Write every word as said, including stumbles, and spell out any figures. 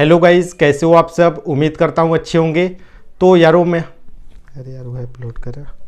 Hello guys, कैसे हो आप सब। उम्मीद करता हूँ अच्छे होंगे। तो यारों मैं अरे यार वो अपलोड करा